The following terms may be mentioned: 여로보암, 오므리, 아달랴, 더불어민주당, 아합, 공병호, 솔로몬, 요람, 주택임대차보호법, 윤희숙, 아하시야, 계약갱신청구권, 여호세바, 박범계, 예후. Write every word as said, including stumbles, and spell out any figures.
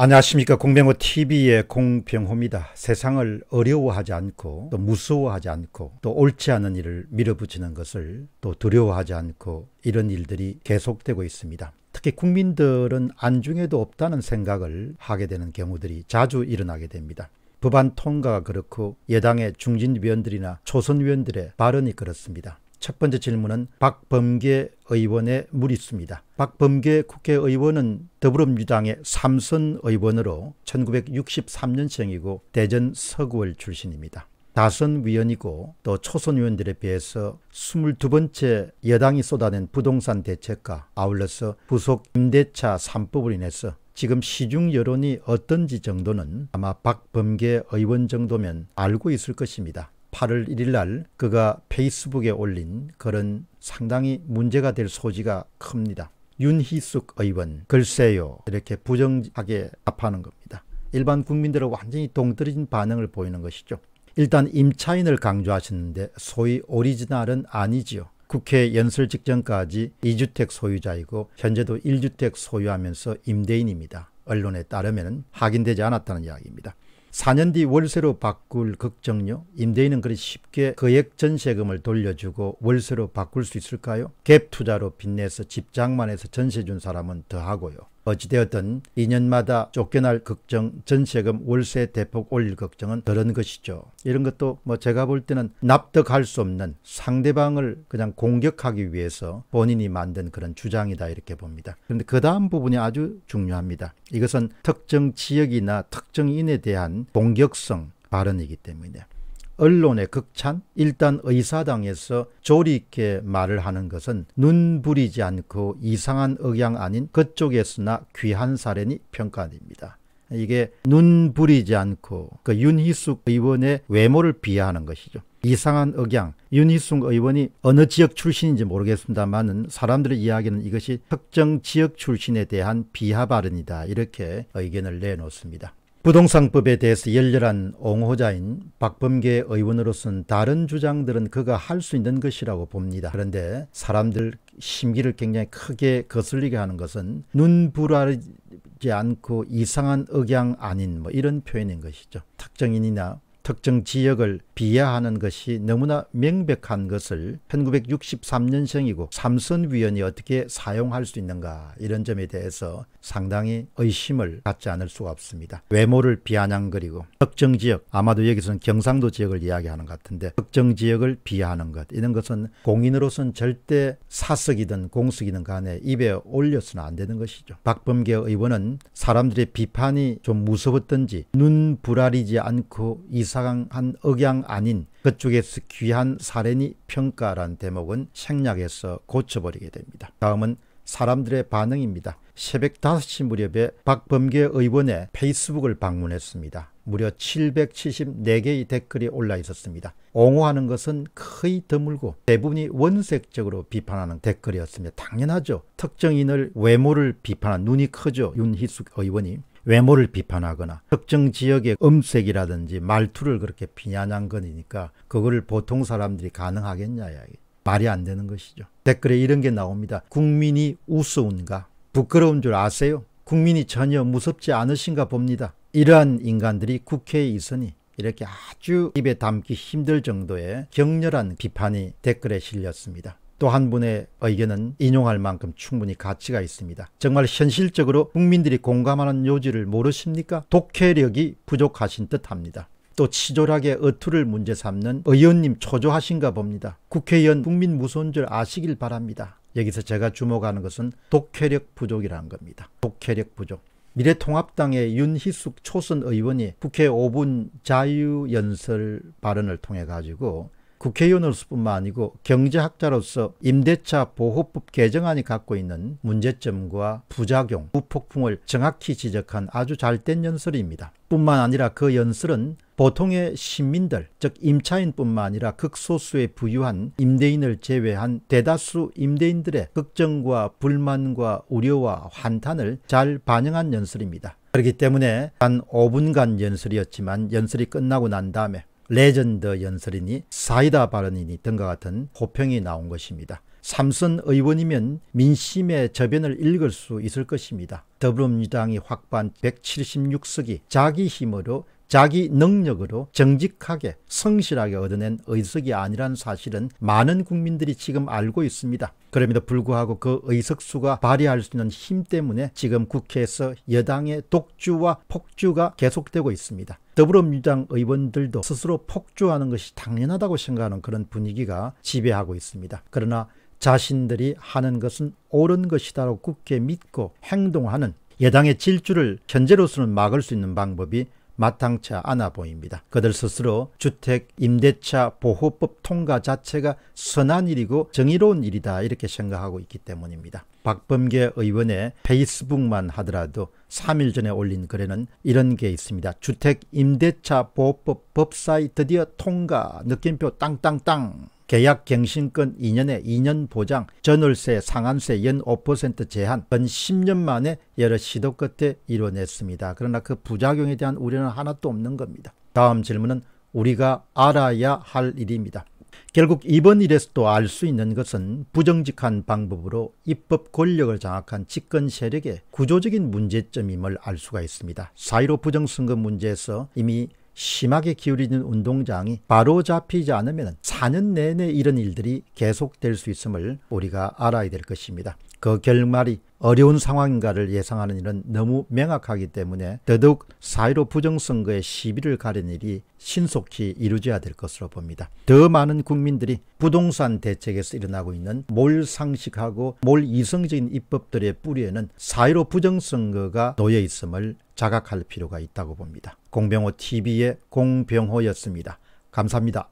안녕하십니까. 공병호티비의 공병호입니다. 세상을 어려워하지 않고 또 무서워하지 않고 또 옳지 않은 일을 밀어붙이는 것을 또 두려워하지 않고 이런 일들이 계속되고 있습니다. 특히 국민들은 안중에도 없다는 생각을 하게 되는 경우들이 자주 일어나게 됩니다. 법안 통과가 그렇고 여당의 중진위원들이나 초선위원들의 발언이 그렇습니다. 첫 번째 질문은 박범계 의원의 무리수입니다. 박범계 국회의원은 더불어민주당의 삼선 의원으로 천구백육십삼 년생이고 대전 서구월 출신입니다. 다선 위원이고 또 초선 위원들에 비해서 이십이 번째 여당이 쏟아낸 부동산 대책과 아울러서 부속 임대차 삼 법으로 인해서 지금 시중 여론이 어떤지 정도는 아마 박범계 의원 정도면 알고 있을 것입니다. 팔월 일일 날 그가 페이스북에 올린 글은 상당히 문제가 될 소지가 큽니다. 윤희숙 의원, 글쎄요, 이렇게 부정하게 답하는 겁니다. 일반 국민들은 완전히 동떨어진 반응을 보이는 것이죠. 일단 임차인을 강조하셨는데 소위 오리지널은 아니지요. 국회 연설 직전까지 이 주택 소유자이고 현재도 일 주택 소유하면서 임대인입니다. 언론에 따르면 확인되지 않았다는 이야기입니다. 사 년 뒤 월세로 바꿀 걱정요? 임대인은 그리 쉽게 거액 전세금을 돌려주고 월세로 바꿀 수 있을까요? 갭 투자로 빚내서 집장만 해서 전세 준 사람은 더하고요. 어찌되었든 이 년마다 쫓겨날 걱정, 전세금, 월세 대폭 올릴 걱정은 그런 것이죠. 이런 것도 뭐 제가 볼 때는 납득할 수 없는 상대방을 그냥 공격하기 위해서 본인이 만든 그런 주장이다 이렇게 봅니다. 그런데 그 다음 부분이 아주 중요합니다. 이것은 특정 지역이나 특정인에 대한 공격성 발언이기 때문에 언론의 극찬, 일단 의사당에서 조리 있게 말을 하는 것은 눈 부리지 않고 이상한 억양 아닌 그쪽에서나 귀한 사례니 평가됩니다. 이게 눈 부리지 않고 그 윤희숙 의원의 외모를 비하하는 것이죠. 이상한 억양, 윤희숙 의원이 어느 지역 출신인지 모르겠습니다만은 사람들의 이야기는 이것이 특정 지역 출신에 대한 비하 발언이다 이렇게 의견을 내놓습니다. 부동산법에 대해서 열렬한 옹호자인 박범계 의원으로서는 다른 주장들은 그가 할 수 있는 것이라고 봅니다. 그런데 사람들 심기를 굉장히 크게 거슬리게 하는 것은 눈부라지 않고 이상한 억양 아닌 뭐 이런 표현인 것이죠. 특정인이나 특정 지역을 비하하는 것이 너무나 명백한 것을 천구백육십삼 년생이고 삼선 위원이 어떻게 사용할 수 있는가 이런 점에 대해서 상당히 의심을 갖지 않을 수가 없습니다. 외모를 비아냥거리고 특정 지역, 아마도 여기서는 경상도 지역을 이야기하는 것 같은데 특정 지역을 비하하는 것 이런 것은 공인으로서는 절대 사석이든 공석이든 간에 입에 올려서는 안 되는 것이죠. 박범계 의원은 사람들의 비판이 좀 무서웠던지 눈 부라리지 않고 이상 한 억양 아닌 그쪽에서 귀한 사례니 평가란 대목은 생략해서 고쳐버리게 됩니다. 다음은 사람들의 반응입니다. 새벽 다섯 시 무렵에 박범계 의원의 페이스북을 방문했습니다. 무려 칠백칠십사 개의 댓글이 올라 있었습니다. 옹호하는 것은 거의 드물고 대부분이 원색적으로 비판하는 댓글이었습니다. 당연하죠. 특정인을 외모를 비판한 눈이 크죠. 윤희숙 의원이. 외모를 비판하거나 특정 지역의 음색이라든지 말투를 그렇게 비아냥거리니까 그거를 보통 사람들이 가능하겠냐 이야기. 말이 안 되는 것이죠. 댓글에 이런 게 나옵니다. 국민이 우스운가? 부끄러운 줄 아세요? 국민이 전혀 무섭지 않으신가 봅니다. 이러한 인간들이 국회에 있으니 이렇게 아주 입에 담기 힘들 정도의 격렬한 비판이 댓글에 실렸습니다. 또 한 분의 의견은 인용할 만큼 충분히 가치가 있습니다. 정말 현실적으로 국민들이 공감하는 요지를 모르십니까? 독해력이 부족하신 듯합니다. 또 치졸하게 어투를 문제 삼는 의원님 초조하신가 봅니다. 국회의원 국민 무서운 줄 아시길 바랍니다. 여기서 제가 주목하는 것은 독해력 부족이라는 겁니다. 독해력 부족. 미래통합당의 윤희숙 초선 의원이 국회 오 분 자유연설 발언을 통해 가지고 국회의원으로서 뿐만 아니고 경제학자로서 임대차 보호법 개정안이 갖고 있는 문제점과 부작용, 후폭풍을 정확히 지적한 아주 잘된 연설입니다. 뿐만 아니라 그 연설은 보통의 시민들, 즉 임차인뿐만 아니라 극소수의 부유한 임대인을 제외한 대다수 임대인들의 걱정과 불만과 우려와 환탄을 잘 반영한 연설입니다. 그렇기 때문에 단 오 분간 연설이었지만 연설이 끝나고 난 다음에 레전드 연설이니 사이다 발언이니 등과 같은 호평이 나온 것입니다. 삼선 의원이면 민심의 저변을 읽을 수 있을 것입니다. 더불어민주당이 확보한 백칠십육 석이 자기 힘으로 자기 능력으로 정직하게 성실하게 얻어낸 의석이 아니란 사실은 많은 국민들이 지금 알고 있습니다. 그럼에도 불구하고 그 의석수가 발휘할 수 있는 힘 때문에 지금 국회에서 여당의 독주와 폭주가 계속되고 있습니다. 더불어민주당 의원들도 스스로 폭주하는 것이 당연하다고 생각하는 그런 분위기가 지배하고 있습니다. 그러나 자신들이 하는 것은 옳은 것이다라고 굳게 믿고 행동하는 여당의 질주를 현재로서는 막을 수 있는 방법이 마땅치 않아 보입니다. 그들 스스로 주택임대차보호법 통과 자체가 선한 일이고 정의로운 일이다 이렇게 생각하고 있기 때문입니다. 박범계 의원의 페이스북만 하더라도 삼 일 전에 올린 글에는 이런 게 있습니다. 주택임대차보호법 법사위 드디어 통과 느낌표 땅땅땅. 계약갱신권 이 년에 이 년 보장, 전월세, 상한세 연 오 퍼센트 제한, 근 십 년 만에 여러 시도 끝에 이뤄냈습니다. 그러나 그 부작용에 대한 우려는 하나도 없는 겁니다. 다음 질문은 우리가 알아야 할 일입니다. 결국 이번 일에서도 알 수 있는 것은 부정직한 방법으로 입법 권력을 장악한 집권 세력의 구조적인 문제점임을 알 수가 있습니다. 사 일오 부정선거 문제에서 이미 심하게 기울이는 운동장이 바로잡히지 않으면 사 년 내내 이런 일들이 계속될 수 있음을 우리가 알아야 될 것입니다. 그 결말이 어려운 상황인가를 예상하는 일은 너무 명확하기 때문에 더더욱 사 일오 부정선거의 시비를 가린 일이 신속히 이루어져야 될 것으로 봅니다. 더 많은 국민들이 부동산 대책에서 일어나고 있는 몰상식하고 몰이성적인 입법들의 뿌리에는 사 일오 부정선거가 놓여 있음을 자각할 필요가 있다고 봅니다. 공병호 티비의 공병호였습니다. 감사합니다.